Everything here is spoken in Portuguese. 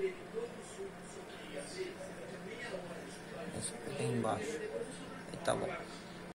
Esse aqui embaixo. Aí tá bom.